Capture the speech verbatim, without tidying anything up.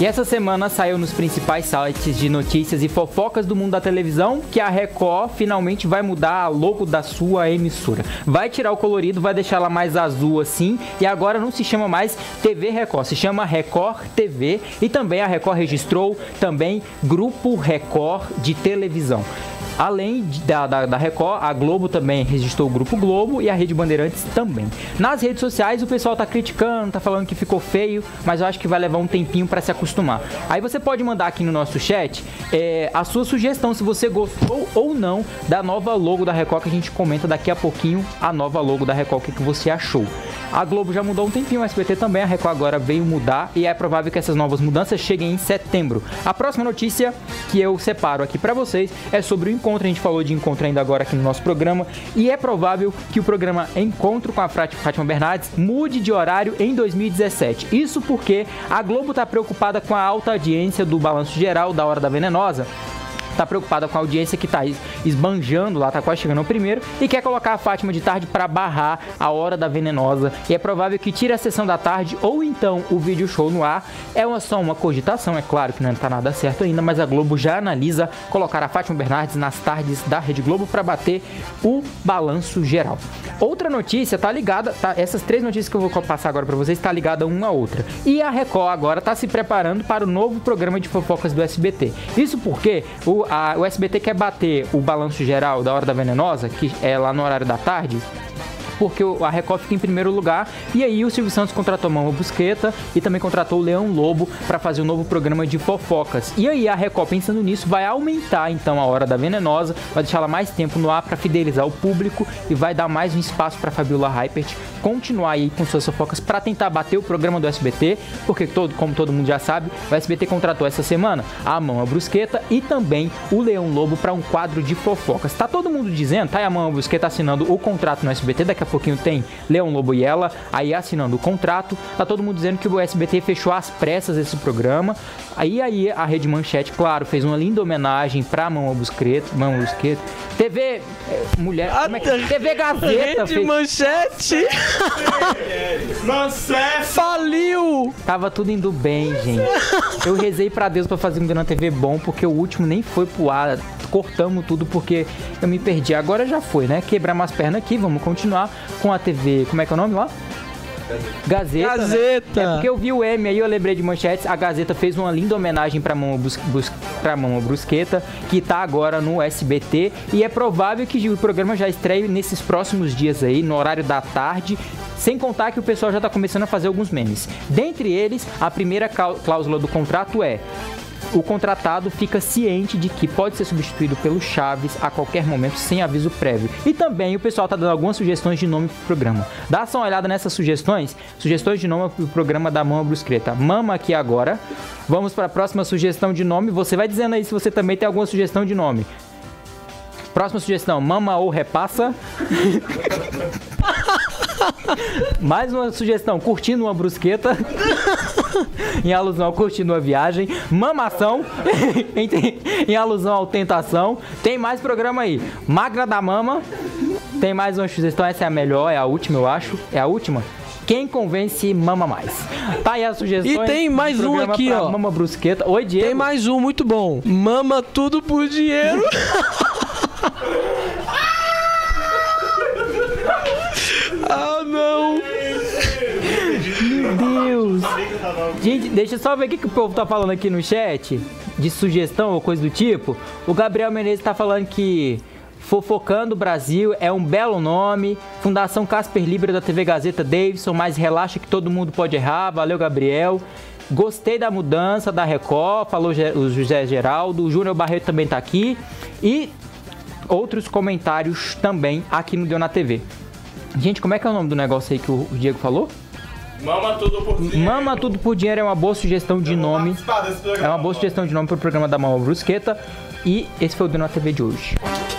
E essa semana saiu nos principais sites de notícias e fofocas do mundo da televisão que a Record finalmente vai mudar a logo da sua emissora. Vai tirar o colorido, vai deixar ela mais azul assim, e agora não se chama mais T V Record, se chama Record T V, e também a Record registrou também Grupo Record de televisão. Além da, da, da Record, a Globo também registrou o Grupo Globo e a Rede Bandeirantes também. Nas redes sociais o pessoal tá criticando, tá falando que ficou feio, mas eu acho que vai levar um tempinho para se acostumar. Aí você pode mandar aqui no nosso chat é, a sua sugestão, se você gostou ou não da nova logo da Record, que a gente comenta daqui a pouquinho a nova logo da Record, o que, que você achou. A Globo já mudou um tempinho, a S B T também, a Record agora veio mudar, e é provável que essas novas mudanças cheguem em setembro. A próxima notícia que eu separo aqui para vocês é sobre o encontro. A gente falou de encontro ainda agora aqui no nosso programa, e é provável que o programa Encontro com a Fátima Bernardes mude de horário em dois mil e dezessete. Isso porque a Globo está preocupada com a alta audiência do Balanço Geral da Hora da Venenosa. Tá preocupada com a audiência que tá esbanjando lá, tá quase chegando ao primeiro, e quer colocar a Fátima de tarde para barrar a Hora da Venenosa, e é provável que tire a Sessão da Tarde ou então o Vídeo Show no ar. É uma, só uma cogitação, é claro que não tá nada certo ainda, mas a Globo já analisa colocar a Fátima Bernardes nas tardes da Rede Globo para bater o Balanço Geral. Outra notícia tá ligada, tá, essas três notícias que eu vou passar agora para vocês tá ligada uma a outra, e a Record agora tá se preparando para o novo programa de fofocas do S B T. Isso porque o A, o S B T quer bater o Balanço Geral da Hora da Venenosa, que é lá no horário da tarde, porque a Record fica em primeiro lugar, e aí o Silvio Santos contratou a Mamma Bruschetta e também contratou o Leão Lobo para fazer um novo programa de fofocas. E aí a Record, pensando nisso, vai aumentar então a Hora da Venenosa, vai deixar ela mais tempo no ar para fidelizar o público, e vai dar mais um espaço para Fabíola Reipert continuar aí com suas fofocas para tentar bater o programa do S B T, porque todo, como todo mundo já sabe, o S B T contratou essa semana a Mamma Bruschetta e também o Leão Lobo para um quadro de fofocas. Tá todo mundo dizendo, tá aí a Mamma Bruschetta assinando o contrato no S B T, daqui a pouquinho tem Leão Lobo e ela aí assinando o contrato, tá todo mundo dizendo que o S B T fechou às pressas esse programa. Aí aí a Rede Manchete, claro, fez uma linda homenagem pra Mamma Bruschetta, Mamma Bruschetta, T V Mulher, como é que é? T V Gazeta, Rede fez... Manchete faliu! Tava tudo indo bem, gente. Eu rezei pra Deus pra fazer um Deu na T V bom, porque o último nem foi pro ar, cortamos tudo porque eu me perdi. Agora já foi, né? Quebramos as pernas aqui, vamos continuar com a T V, como é que é o nome lá? Gazeta, Gazeta. Né? É porque eu vi o M aí, eu lembrei de Manchetes. A Gazeta fez uma linda homenagem pra Mamma Brus Brus Bruschetta, que tá agora no S B T, e é provável que o programa já estreie nesses próximos dias aí, no horário da tarde, sem contar que o pessoal já tá começando a fazer alguns memes. Dentre eles, a primeira cláusula do contrato é: o contratado fica ciente de que pode ser substituído pelo Chaves a qualquer momento sem aviso prévio. E também o pessoal tá dando algumas sugestões de nome pro programa. Dá só uma olhada nessas sugestões. Sugestões de nome pro programa da Mamma Bruschetta. Mama aqui agora. Vamos para a próxima sugestão de nome. Você vai dizendo aí se você também tem alguma sugestão de nome. Próxima sugestão: Mama ou Repassa. Mais uma sugestão: Curtindo uma Bruschetta. Em alusão ao Curtindo a Viagem. Mamação, em alusão ao Tentação. Tem mais programa aí. Magra da Mama. Tem mais uma sugestão, essa é a melhor, é a última, eu acho. É a última. Quem convence, mama mais. Tá aí as sugestões. E tem mais um aqui, ó. Mamma Bruschetta. Oi, Diego. Tem mais um, muito bom. Mama tudo por dinheiro. Ah, não. Meu Deus. Gente, deixa eu só ver o que, que o povo tá falando aqui no chat, de sugestão ou coisa do tipo. O Gabriel Menezes tá falando que Fofocando Brasil é um belo nome. Fundação Casper Libra da T V Gazeta Davidson, mas relaxa que todo mundo pode errar. Valeu, Gabriel. Gostei da mudança da Record, falou o José Geraldo. O Júnior Barreto também tá aqui. E outros comentários também aqui no Deu na T V. Gente, como é que é o nome do negócio aí que o Diego falou? Mama tudo por dinheiro. Mama tudo por dinheiro é uma boa sugestão de nome. É uma boa sugestão de nome pro programa da Mamma Bruschetta. E esse foi o Deu na T V de hoje.